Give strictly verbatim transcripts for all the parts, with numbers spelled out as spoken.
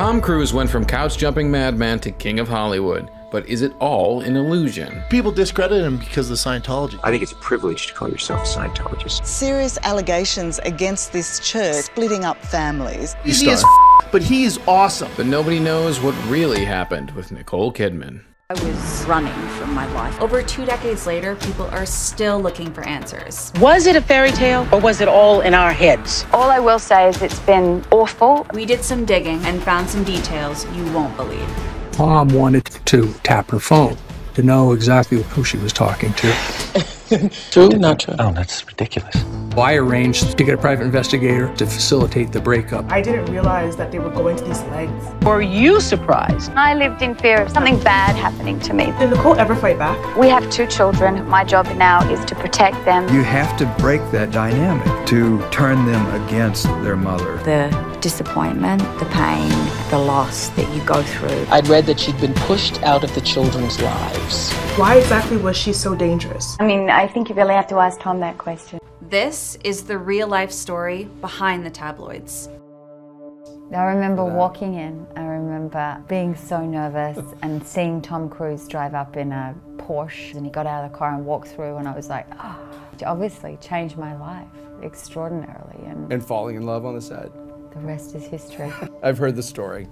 Tom Cruise went from couch-jumping madman to king of Hollywood, but is it all an illusion? People discredit him because of the Scientology. I think it's a privilege to call yourself a Scientologist. Serious allegations against this church, splitting up families. He's he is f but he is awesome. But nobody knows what really happened with Nicole Kidman. I was running from my life. Over two decades later, people are still looking for answers. Was it a fairy tale or was it all in our heads? All I will say is it's been awful. We did some digging and found some details you won't believe. Mom wanted to tap her phone to know exactly who she was talking to. True? Not true. Oh, that's ridiculous. I arranged to get a private investigator to facilitate the breakup. I didn't realize that they were going to these lengths. Were you surprised? I lived in fear of something bad happening to me. Did Nicole ever fight back? We have two children. My job now is to protect them. You have to break that dynamic to turn them against their mother. The disappointment, the pain, the loss that you go through. I'd read that she'd been pushed out of the children's lives. Why exactly was she so dangerous? I mean, I think you really have to ask Tom that question. This is the real-life story behind the tabloids. I remember walking in. I remember being so nervous and seeing Tom Cruise drive up in a Porsche, and he got out of the car and walked through, and I was like, oh, it obviously changed my life extraordinarily. And, and falling in love on the side. The rest is history. I've heard the story.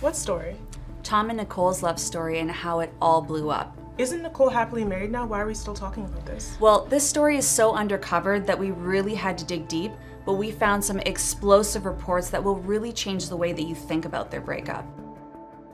What story? Tom and Nicole's love story and how it all blew up. Isn't Nicole happily married now? Why are we still talking about this? Well, this story is so undercovered that we really had to dig deep, but we found some explosive reports that will really change the way that you think about their breakup.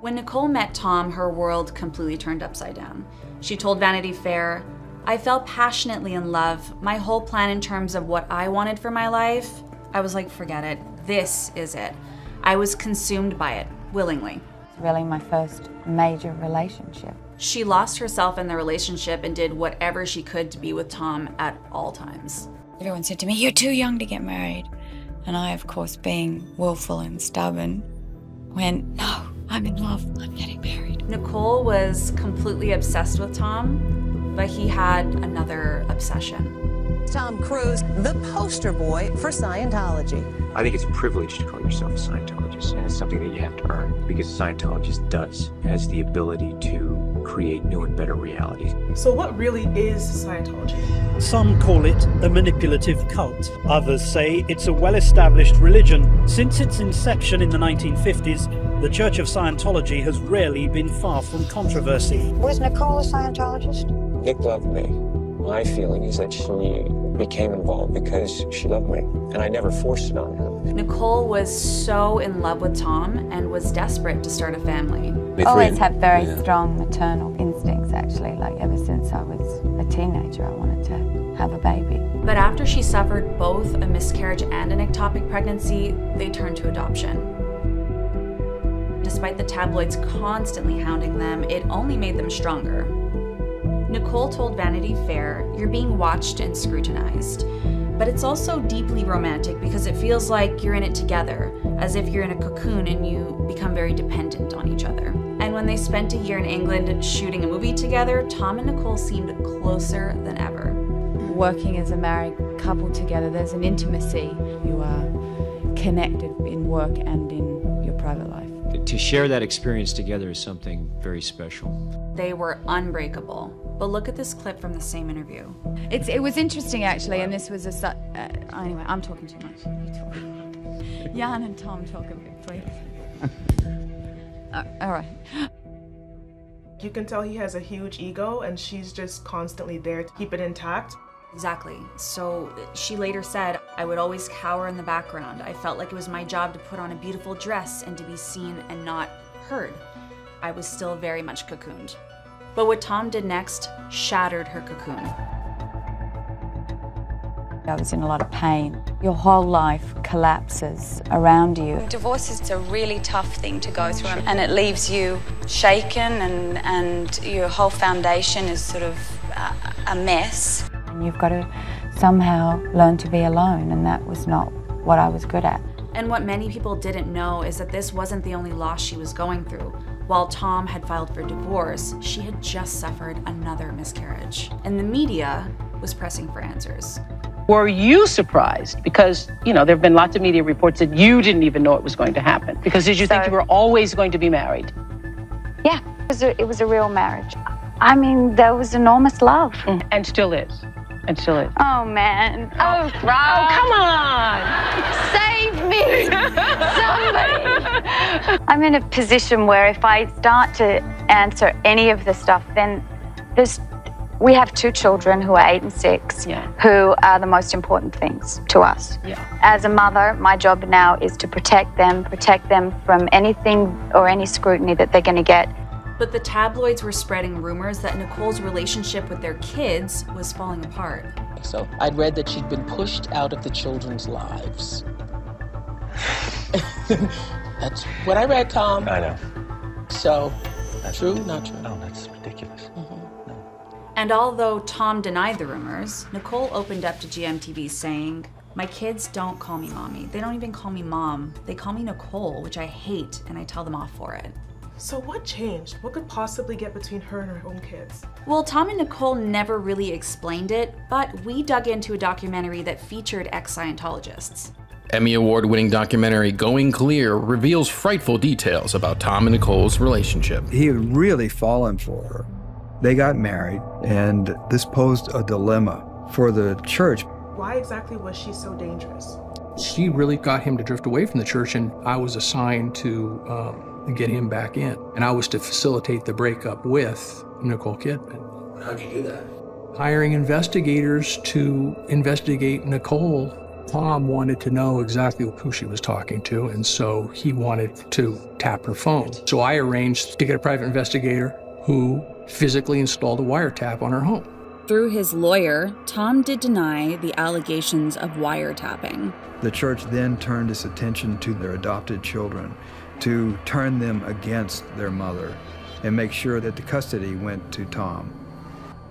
When Nicole met Tom, her world completely turned upside down. She told Vanity Fair, "I fell passionately in love. My whole plan in terms of what I wanted for my life, I was like, forget it. This is it. I was consumed by it, willingly." It's really my first major relationship. She lost herself in the relationship and did whatever she could to be with Tom at all times. Everyone said to me, "You're too young to get married." And I, of course, being willful and stubborn, went, "No, I'm in love, I'm getting married." Nicole was completely obsessed with Tom, but he had another obsession. Tom Cruise, the poster boy for Scientology. I think it's a privilege to call yourself a Scientologist, and it's something that you have to earn, because a Scientologist does, has the ability to create new and better realities. So what really is Scientology? Some call it a manipulative cult. Others say it's a well-established religion. Since its inception in the nineteen fifties, the Church of Scientology has rarely been far from controversy. Was Nicole a Scientologist? Nick loved me. My feeling is that she became involved because she loved me, and I never forced it on her. Nicole was so in love with Tom and was desperate to start a family. Always have very yeah. strong maternal instincts, actually. Like, ever since I was a teenager, I wanted to have a baby. But after she suffered both a miscarriage and an ectopic pregnancy, they turned to adoption. Despite the tabloids constantly hounding them, it only made them stronger. Nicole told Vanity Fair, "You're being watched and scrutinized." But it's also deeply romantic because it feels like you're in it together, as if you're in a cocoon and you become very dependent on each other. And when they spent a year in England shooting a movie together, Tom and Nicole seemed closer than ever. Working as a married couple together, there's an intimacy. You are connected in work and in your private life. To share that experience together is something very special. They were unbreakable. But look at this clip from the same interview. It's, it was interesting, actually, and this was a... Uh, anyway, I'm talking too much. You talk. Jan and Tom, talk a bit, please. uh, all right. You can tell he has a huge ego, and she's just constantly there to keep it intact. Exactly. So she later said, "I would always cower in the background. I felt like it was my job to put on a beautiful dress and to be seen and not heard. I was still very much cocooned." But what Tom did next shattered her cocoon. I was in a lot of pain. Your whole life collapses around you. Divorce is a really tough thing to go through, and it leaves you shaken, and, and your whole foundation is sort of a, a mess. And you've got to somehow learn to be alone, and that was not what I was good at. And what many people didn't know is that this wasn't the only loss she was going through. While Tom had filed for divorce, she had just suffered another miscarriage. And the media was pressing for answers. Were you surprised? Because, you know, there have been lots of media reports that you didn't even know it was going to happen. Because did you so, think you were always going to be married? Yeah, it was a, it was a real marriage. I mean, there was enormous love. Mm-hmm. And still is. And still is. Oh, man. Oh, oh come on. Save me. Somebody. I'm in a position where if I start to answer any of the stuff, then there's... We have two children who are eight and six, yeah. who are the most important things to us. Yeah. As a mother, my job now is to protect them, protect them from anything or any scrutiny that they're going to get. But the tabloids were spreading rumors that Nicole's relationship with their kids was falling apart. So I'd read that she'd been pushed out of the children's lives. That's what I read, Tom. I know. So, that's true, not true? No, that's ridiculous. Mm-hmm. And although Tom denied the rumors, Nicole opened up to G M T V saying, "My kids don't call me mommy. They don't even call me mom. They call me Nicole, which I hate, and I tell them off for it." So what changed? What could possibly get between her and her own kids? Well, Tom and Nicole never really explained it, but we dug into a documentary that featured ex-Scientologists. Emmy Award-winning documentary Going Clear reveals frightful details about Tom and Nicole's relationship. He had really fallen for her. They got married, and this posed a dilemma for the church. Why exactly was she so dangerous? She really got him to drift away from the church, and I was assigned to um, get him back in. And I was to facilitate the breakup with Nicole Kidman. How'd you do that? Hiring investigators to investigate Nicole. Tom wanted to know exactly who she was talking to, and so he wanted to tap her phone. So I arranged to get a private investigator who physically installed a wiretap on her home. Through his lawyer, Tom did deny the allegations of wiretapping. The church then turned its attention to their adopted children to turn them against their mother and make sure that the custody went to Tom.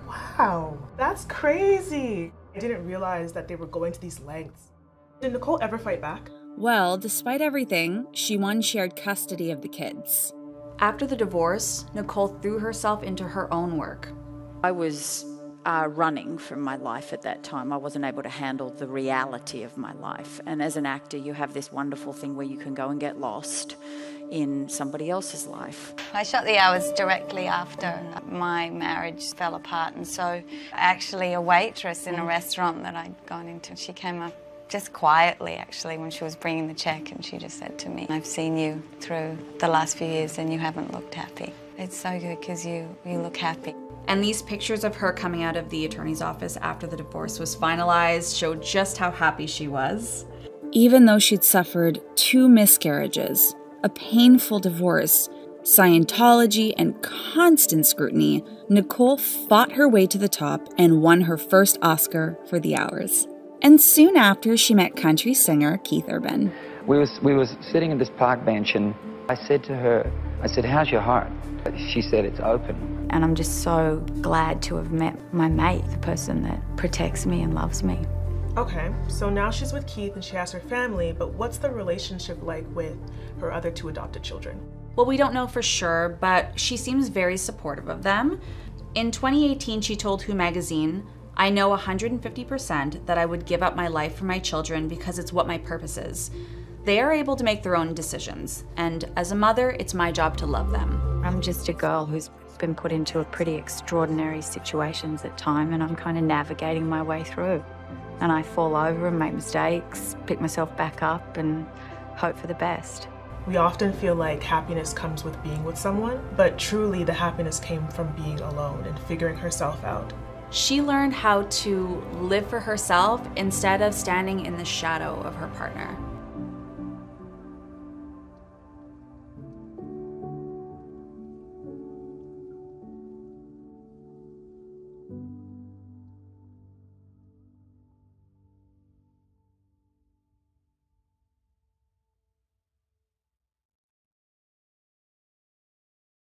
Wow, that's crazy. I didn't realize that they were going to these lengths. Did Nicole ever fight back? Well, despite everything, she won shared custody of the kids. After the divorce, Nicole threw herself into her own work. I was uh, running from my life at that time. I wasn't able to handle the reality of my life. And as an actor, you have this wonderful thing where you can go and get lost in somebody else's life. I shot The Hours directly after my marriage fell apart. And so actually a waitress in a restaurant that I'd gone into, she came up just quietly, actually, when she was bringing the check, and she just said to me, "I've seen you through the last few years and you haven't looked happy. It's so good because you, you look happy." And these pictures of her coming out of the attorney's office after the divorce was finalized showed just how happy she was. Even though she'd suffered two miscarriages, a painful divorce, Scientology, and constant scrutiny, Nicole fought her way to the top and won her first Oscar for The Hours. And soon after, she met country singer Keith Urban. We was, we was sitting in this park bench, and I said to her, I said, "How's your heart?" She said, "It's open." And I'm just so glad to have met my mate, the person that protects me and loves me. Okay, so now she's with Keith and she has her family, but what's the relationship like with her other two adopted children? Well, we don't know for sure, but she seems very supportive of them. In twenty eighteen, she told Who magazine, "I know one hundred fifty percent that I would give up my life for my children because it's what my purpose is. They are able to make their own decisions, and as a mother, it's my job to love them." I'm just a girl who's been put into a pretty extraordinary situations at times, and I'm kind of navigating my way through. And I fall over and make mistakes, pick myself back up, and hope for the best. We often feel like happiness comes with being with someone, but truly the happiness came from being alone and figuring herself out. She learned how to live for herself instead of standing in the shadow of her partner.